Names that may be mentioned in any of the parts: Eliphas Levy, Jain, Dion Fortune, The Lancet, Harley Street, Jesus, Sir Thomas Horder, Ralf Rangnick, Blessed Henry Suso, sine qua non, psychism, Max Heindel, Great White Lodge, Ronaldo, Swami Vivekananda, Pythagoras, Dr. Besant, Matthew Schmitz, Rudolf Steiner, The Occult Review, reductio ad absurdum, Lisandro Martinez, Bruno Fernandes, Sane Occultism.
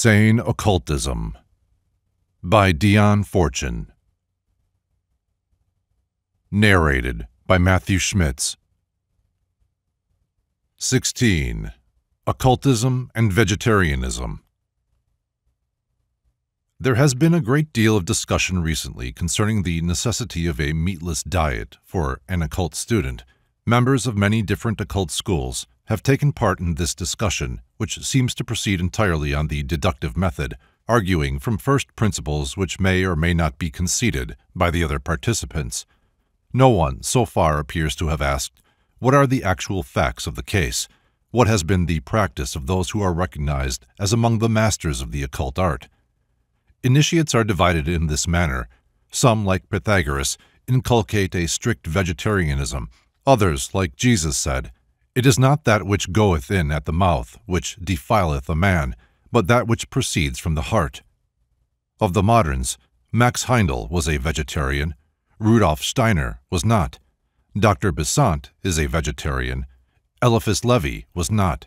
Sane Occultism by Dion Fortune. Narrated by Matthew Schmitz. 16. Occultism and Vegetarianism. There has been a great deal of discussion recently concerning the necessity of a meatless diet for an occult student. Members of many different occult schools have taken part in this discussion, which seems to proceed entirely on the deductive method, arguing from first principles which may or may not be conceded by the other participants. No one so far appears to have asked, what are the actual facts of the case? What has been the practice of those who are recognized as among the masters of the occult art? Initiates are divided in this manner. Some, like Pythagoras, inculcate a strict vegetarianism. Others, like Jesus, said, "It is not that which goeth in at the mouth which defileth a man, but that which proceeds from the heart." Of the moderns, Max Heindel was a vegetarian. Rudolf Steiner was not. Dr. Besant is a vegetarian. Eliphas Levy was not.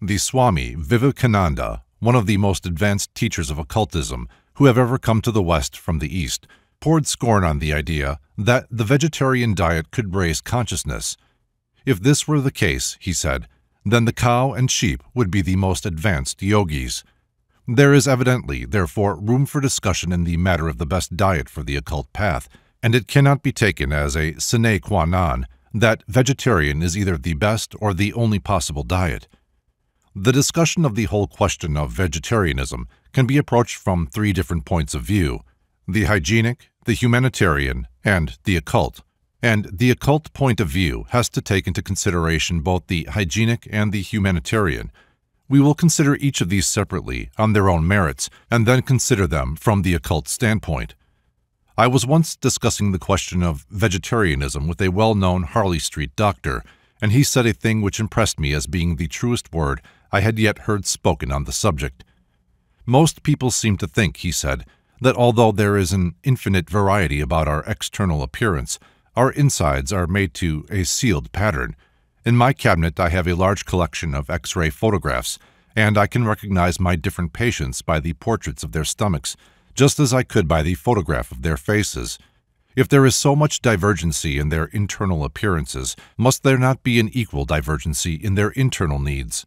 The Swami Vivekananda, one of the most advanced teachers of occultism who have ever come to the West from the East, poured scorn on the idea that the vegetarian diet could raise consciousness. If this were the case, he said, then the cow and sheep would be the most advanced yogis. There is evidently, therefore, room for discussion in the matter of the best diet for the occult path, and it cannot be taken as a sine qua non that vegetarian is either the best or the only possible diet. The discussion of the whole question of vegetarianism can be approached from three different points of view: the hygienic, the humanitarian, and the occult. And the occult point of view has to take into consideration both the hygienic and the humanitarian. We will consider each of these separately on their own merits, and then consider them from the occult standpoint. I was once discussing the question of vegetarianism with a well-known Harley Street doctor, and he said a thing which impressed me as being the truest word I had yet heard spoken on the subject. "Most people seem to think," he said, "that although there is an infinite variety about our external appearance, our insides are made to a sealed pattern. In my cabinet I have a large collection of X-ray photographs, and I can recognize my different patients by the portraits of their stomachs, just as I could by the photograph of their faces. If there is so much divergency in their internal appearances, must there not be an equal divergency in their internal needs?"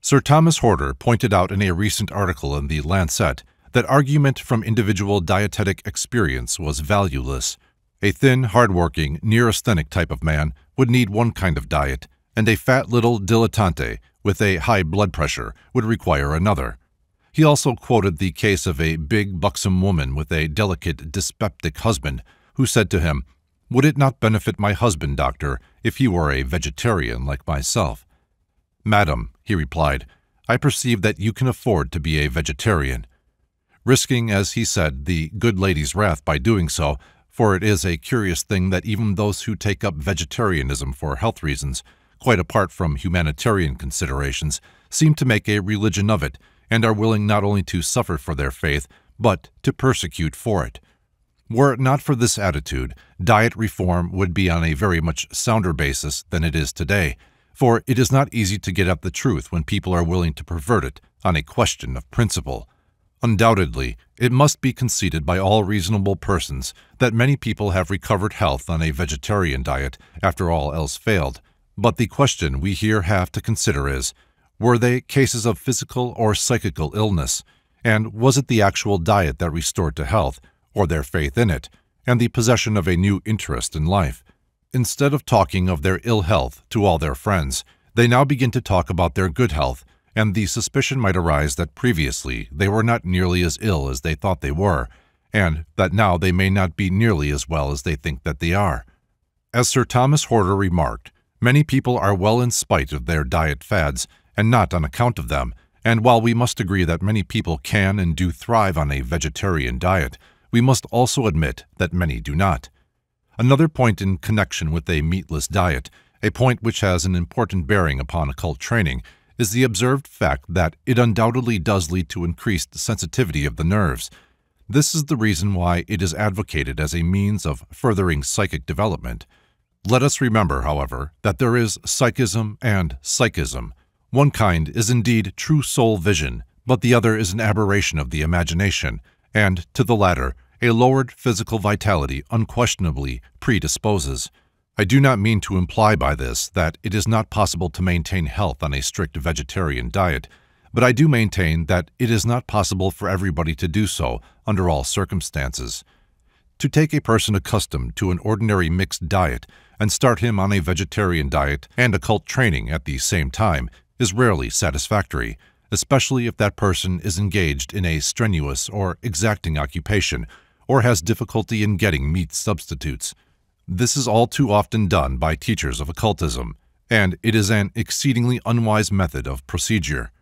Sir Thomas Horder pointed out in a recent article in The Lancet that argument from individual dietetic experience was valueless. A thin, hard-working, neurasthenic type of man would need one kind of diet, and a fat little dilettante with a high blood pressure would require another. He also quoted the case of a big, buxom woman with a delicate, dyspeptic husband, who said to him, "Would it not benefit my husband, doctor, if he were a vegetarian like myself?" "Madam," he replied, "I perceive that you can afford to be a vegetarian." Risking, as he said, the good lady's wrath by doing so, for it is a curious thing that even those who take up vegetarianism for health reasons, quite apart from humanitarian considerations, seem to make a religion of it, and are willing not only to suffer for their faith, but to persecute for it. Were it not for this attitude, diet reform would be on a very much sounder basis than it is today, for it is not easy to get at the truth when people are willing to pervert it on a question of principle. Undoubtedly, it must be conceded by all reasonable persons that many people have recovered health on a vegetarian diet after all else failed, but the question we here have to consider is, were they cases of physical or psychical illness, and was it the actual diet that restored to health, or their faith in it, and the possession of a new interest in life? Instead of talking of their ill health to all their friends, they now begin to talk about their good health, and the suspicion might arise that previously they were not nearly as ill as they thought they were, and that now they may not be nearly as well as they think that they are. As Sir Thomas Horder remarked, many people are well in spite of their diet fads, and not on account of them, and while we must agree that many people can and do thrive on a vegetarian diet, we must also admit that many do not. Another point in connection with a meatless diet, a point which has an important bearing upon occult training, is the observed fact that it undoubtedly does lead to increased sensitivity of the nerves. This is the reason why it is advocated as a means of furthering psychic development. Let us remember, however, that there is psychism and psychism. One kind is indeed true soul vision, but the other is an aberration of the imagination, and, to the latter, a lowered physical vitality unquestionably predisposes. I do not mean to imply by this that it is not possible to maintain health on a strict vegetarian diet, but I do maintain that it is not possible for everybody to do so under all circumstances. To take a person accustomed to an ordinary mixed diet and start him on a vegetarian diet and occult training at the same time is rarely satisfactory, especially if that person is engaged in a strenuous or exacting occupation or has difficulty in getting meat substitutes. This is all too often done by teachers of occultism, and it is an exceedingly unwise method of procedure.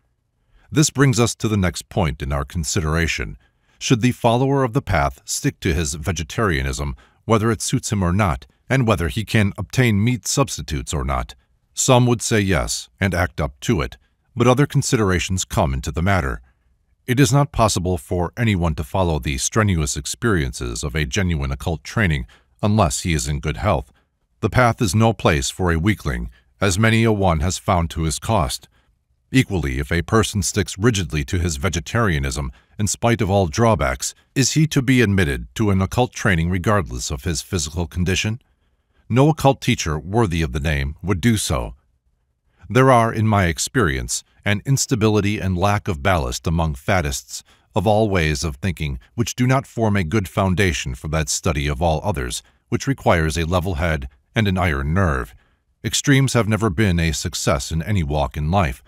This brings us to the next point in our consideration. Should the follower of the path stick to his vegetarianism, whether it suits him or not, and whether he can obtain meat substitutes or not? Some would say yes, and act up to it, but other considerations come into the matter. It is not possible for anyone to follow the strenuous experiences of a genuine occult training unless he is in good health. The path is no place for a weakling, as many a one has found to his cost. Equally, if a person sticks rigidly to his vegetarianism, in spite of all drawbacks, is he to be admitted to an occult training regardless of his physical condition? No occult teacher worthy of the name would do so. There are, in my experience, an instability and lack of ballast among faddists of all ways of thinking which do not form a good foundation for that study of all others which requires a level head and an iron nerve. Extremes have never been a success in any walk in life.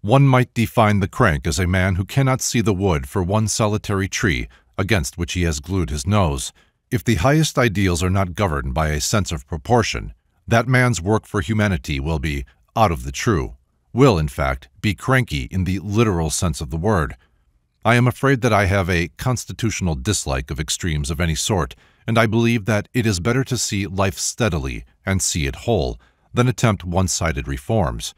One might define the crank as a man who cannot see the wood for one solitary tree against which he has glued his nose. If the highest ideals are not governed by a sense of proportion, that man's work for humanity will be out of the true, will, in fact, be cranky in the literal sense of the word. I am afraid that I have a constitutional dislike of extremes of any sort, and I believe that it is better to see life steadily and see it whole than attempt one-sided reforms.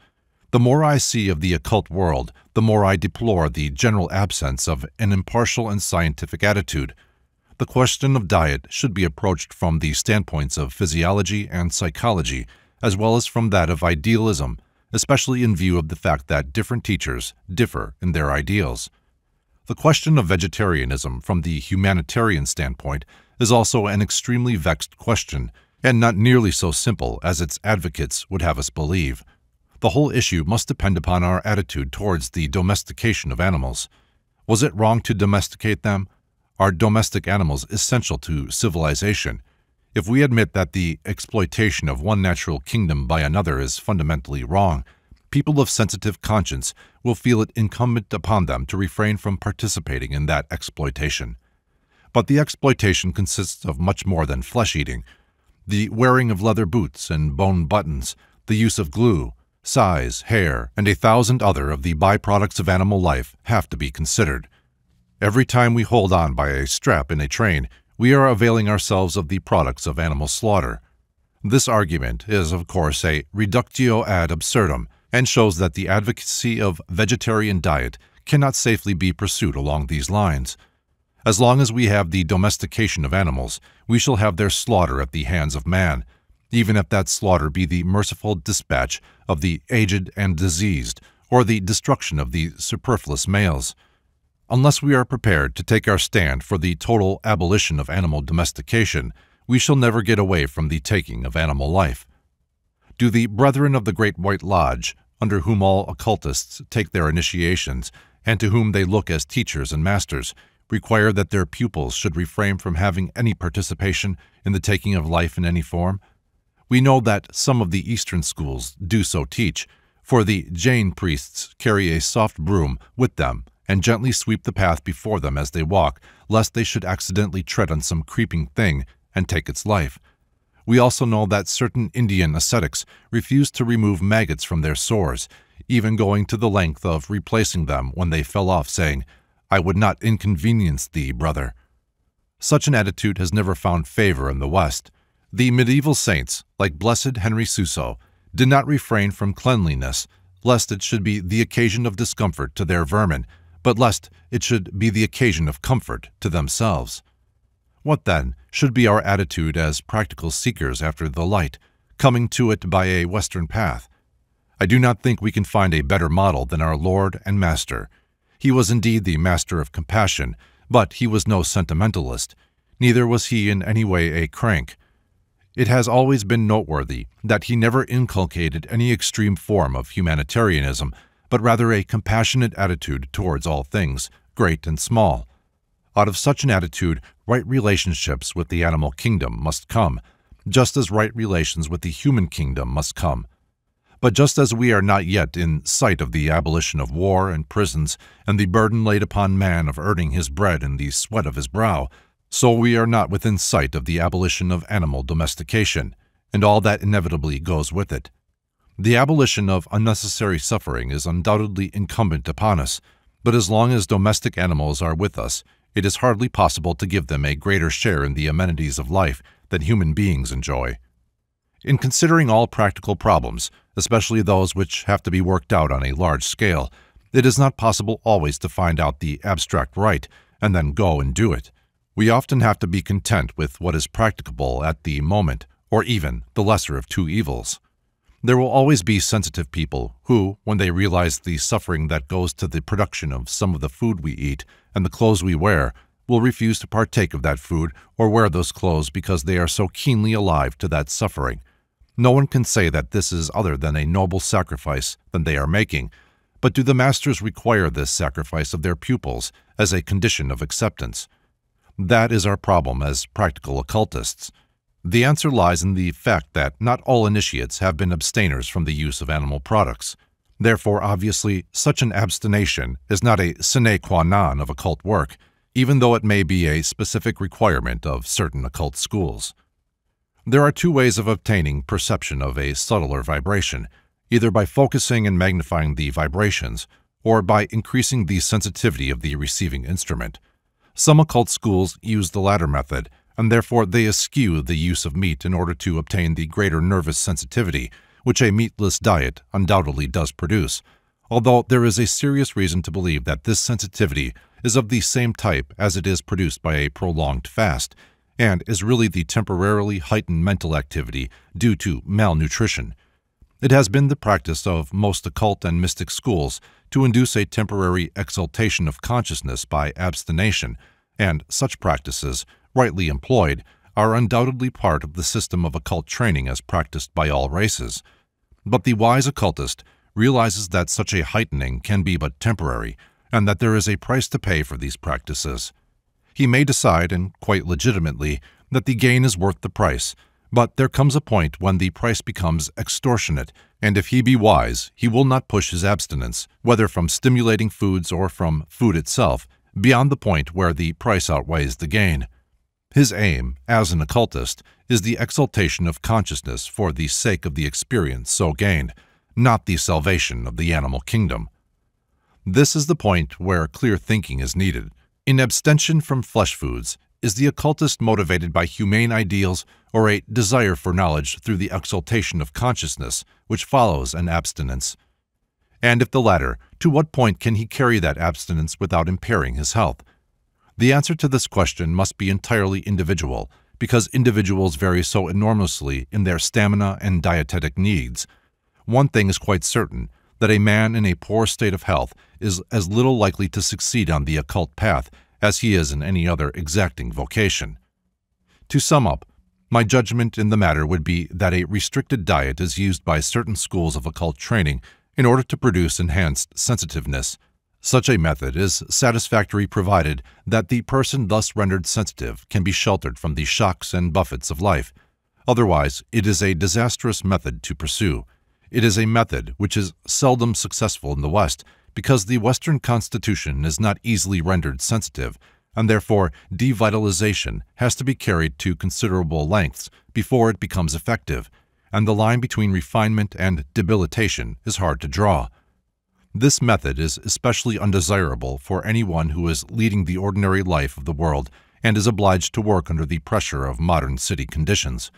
The more I see of the occult world, the more I deplore the general absence of an impartial and scientific attitude. The question of diet should be approached from the standpoints of physiology and psychology, as well as from that of idealism, especially in view of the fact that different teachers differ in their ideals. The question of vegetarianism from the humanitarian standpoint is also an extremely vexed question, and not nearly so simple as its advocates would have us believe. The whole issue must depend upon our attitude towards the domestication of animals. Was it wrong to domesticate them? Are domestic animals essential to civilization? If we admit that the exploitation of one natural kingdom by another is fundamentally wrong, people of sensitive conscience will feel it incumbent upon them to refrain from participating in that exploitation. But the exploitation consists of much more than flesh-eating. The wearing of leather boots and bone buttons, the use of glue, size, hair, and 1,000 other of the byproducts of animal life have to be considered. Every time we hold on by a strap in a train, we are availing ourselves of the products of animal slaughter. This argument is, of course, a reductio ad absurdum and shows that the advocacy of vegetarian diet cannot safely be pursued along these lines. As long as we have the domestication of animals, we shall have their slaughter at the hands of man, even if that slaughter be the merciful dispatch of the aged and diseased, or the destruction of the superfluous males. Unless we are prepared to take our stand for the total abolition of animal domestication, we shall never get away from the taking of animal life. Do the Brethren of the Great White Lodge, under whom all occultists take their initiations, and to whom they look as teachers and masters, require that their pupils should refrain from having any participation in the taking of life in any form? We know that some of the Eastern schools do so teach, for the Jain priests carry a soft broom with them and gently sweep the path before them as they walk, lest they should accidentally tread on some creeping thing and take its life. We also know that certain Indian ascetics refused to remove maggots from their sores, even going to the length of replacing them when they fell off, saying, "I would not inconvenience thee, brother." Such an attitude has never found favor in the West. The medieval saints, like Blessed Henry Suso, did not refrain from cleanliness, lest it should be the occasion of discomfort to their vermin, but lest it should be the occasion of comfort to themselves. What, then, should be our attitude as practical seekers after the light, coming to it by a Western path? I do not think we can find a better model than our Lord and Master. He was indeed the master of compassion, but he was no sentimentalist. Neither was he in any way a crank. It has always been noteworthy that he never inculcated any extreme form of humanitarianism, but rather a compassionate attitude towards all things, great and small. Out of such an attitude, right relationships with the animal kingdom must come, just as right relations with the human kingdom must come. But just as we are not yet in sight of the abolition of war and prisons and the burden laid upon man of earning his bread in the sweat of his brow, so we are not within sight of the abolition of animal domestication, and all that inevitably goes with it. The abolition of unnecessary suffering is undoubtedly incumbent upon us, but as long as domestic animals are with us, it is hardly possible to give them a greater share in the amenities of life than human beings enjoy. In considering all practical problems, especially those which have to be worked out on a large scale, it is not possible always to find out the abstract right and then go and do it. We often have to be content with what is practicable at the moment, or even the lesser of two evils. There will always be sensitive people who, when they realize the suffering that goes to the production of some of the food we eat and the clothes we wear, will refuse to partake of that food or wear those clothes because they are so keenly alive to that suffering. No one can say that this is other than a noble sacrifice than they are making, but do the masters require this sacrifice of their pupils as a condition of acceptance? That is our problem as practical occultists. The answer lies in the fact that not all initiates have been abstainers from the use of animal products. Therefore, obviously, such an abstination is not a sine qua non of occult work, even though it may be a specific requirement of certain occult schools. There are two ways of obtaining perception of a subtler vibration, either by focusing and magnifying the vibrations, or by increasing the sensitivity of the receiving instrument. Some occult schools use the latter method, and therefore they eschew the use of meat in order to obtain the greater nervous sensitivity, which a meatless diet undoubtedly does produce, although there is a serious reason to believe that this sensitivity is of the same type as it is produced by a prolonged fast, and is really the temporarily heightened mental activity due to malnutrition. It has been the practice of most occult and mystic schools to induce a temporary exaltation of consciousness by abstination, and such practices, rightly employed, are undoubtedly part of the system of occult training as practiced by all races. But the wise occultist realizes that such a heightening can be but temporary, and that there is a price to pay for these practices. He may decide, and quite legitimately, that the gain is worth the price, but there comes a point when the price becomes extortionate, and if he be wise, he will not push his abstinence, whether from stimulating foods or from food itself, beyond the point where the price outweighs the gain. His aim, as an occultist, is the exaltation of consciousness for the sake of the experience so gained, not the salvation of the animal kingdom. This is the point where clear thinking is needed. In abstention from flesh foods, is the occultist motivated by humane ideals or a desire for knowledge through the exaltation of consciousness which follows an abstinence? And if the latter, to what point can he carry that abstinence without impairing his health? The answer to this question must be entirely individual, because individuals vary so enormously in their stamina and dietetic needs. One thing is quite certain, that a man in a poor state of health is as little likely to succeed on the occult path as he is in any other exacting vocation. To sum up, my judgment in the matter would be that a restricted diet is used by certain schools of occult training in order to produce enhanced sensitiveness. Such a method is satisfactory provided that the person thus rendered sensitive can be sheltered from the shocks and buffets of life. Otherwise, it is a disastrous method to pursue. It is a method which is seldom successful in the West because the Western Constitution is not easily rendered sensitive, and therefore devitalization has to be carried to considerable lengths before it becomes effective, and the line between refinement and debilitation is hard to draw. This method is especially undesirable for anyone who is leading the ordinary life of the world and is obliged to work under the pressure of modern city conditions.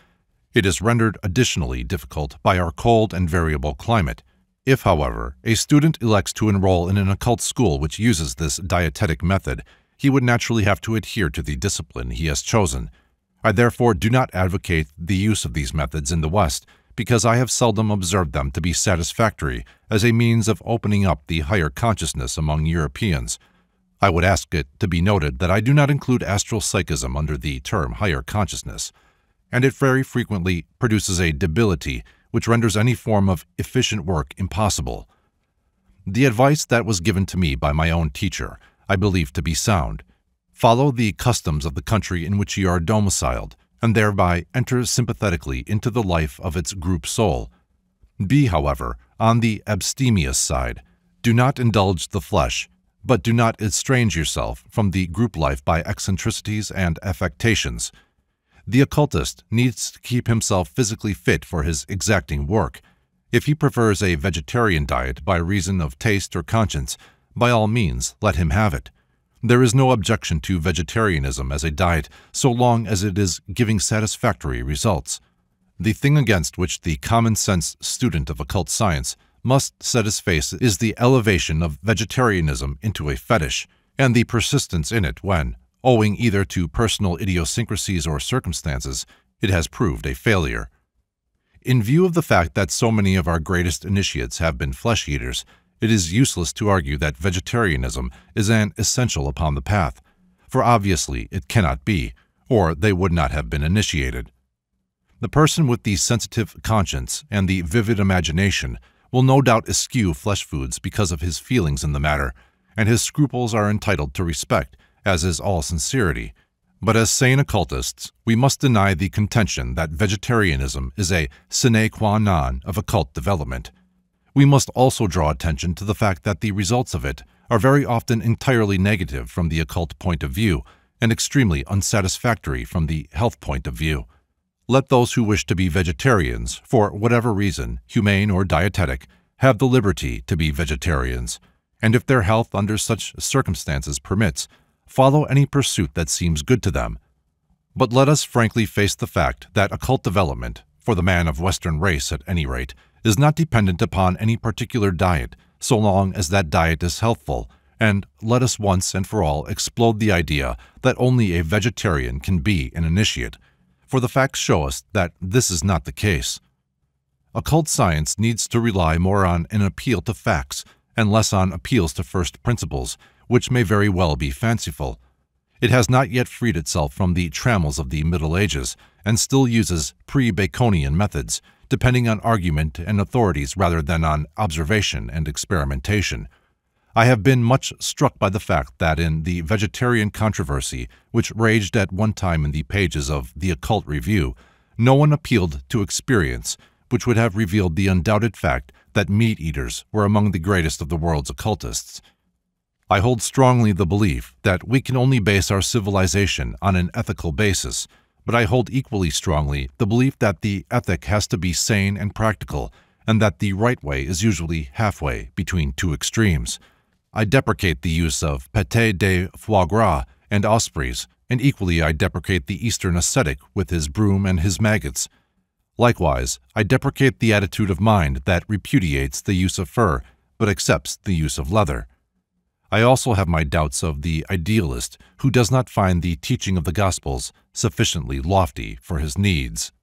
It is rendered additionally difficult by our cold and variable climate. If, however, a student elects to enroll in an occult school which uses this dietetic method, he would naturally have to adhere to the discipline he has chosen. I therefore do not advocate the use of these methods in the West, because I have seldom observed them to be satisfactory as a means of opening up the higher consciousness among Europeans. I would ask it to be noted that I do not include astral psychism under the term higher consciousness, and it very frequently produces a debility which renders any form of efficient work impossible. The advice that was given to me by my own teacher I believe to be sound. Follow the customs of the country in which you are domiciled, and thereby enter sympathetically into the life of its group soul. Be, however, on the abstemious side. Do not indulge the flesh, but do not estrange yourself from the group life by eccentricities and affectations. The occultist needs to keep himself physically fit for his exacting work. If he prefers a vegetarian diet by reason of taste or conscience, by all means let him have it. There is no objection to vegetarianism as a diet so long as it is giving satisfactory results. The thing against which the common-sense student of occult science must set his face is the elevation of vegetarianism into a fetish, and the persistence in it when, owing either to personal idiosyncrasies or circumstances, it has proved a failure. In view of the fact that so many of our greatest initiates have been flesh-eaters, it is useless to argue that vegetarianism is an essential upon the path, for obviously it cannot be, or they would not have been initiated. The person with the sensitive conscience and the vivid imagination will no doubt eschew flesh foods because of his feelings in the matter, and his scruples are entitled to respect, as is all sincerity. But as sane occultists, we must deny the contention that vegetarianism is a sine qua non of occult development. We must also draw attention to the fact that the results of it are very often entirely negative from the occult point of view and extremely unsatisfactory from the health point of view. Let those who wish to be vegetarians, for whatever reason, humane or dietetic, have the liberty to be vegetarians, and if their health under such circumstances permits, follow any pursuit that seems good to them. But let us frankly face the fact that occult development, for the man of Western race at any rate, is not dependent upon any particular diet so long as that diet is healthful, and let us once and for all explode the idea that only a vegetarian can be an initiate, for the facts show us that this is not the case. Occult science needs to rely more on an appeal to facts and less on appeals to first principles, which may very well be fanciful. It has not yet freed itself from the trammels of the Middle Ages and still uses pre-Baconian methods, depending on argument and authorities rather than on observation and experimentation. I have been much struck by the fact that in the vegetarian controversy, which raged at one time in the pages of The Occult Review, no one appealed to experience, which would have revealed the undoubted fact that meat-eaters were among the greatest of the world's occultists. I hold strongly the belief that we can only base our civilization on an ethical basis, but I hold equally strongly the belief that the ethic has to be sane and practical, and that the right way is usually halfway between two extremes. I deprecate the use of pâté de foie gras and ospreys, and equally I deprecate the Eastern ascetic with his broom and his maggots. Likewise, I deprecate the attitude of mind that repudiates the use of fur, but accepts the use of leather. I also have my doubts of the idealist who does not find the teaching of the Gospels sufficiently lofty for his needs.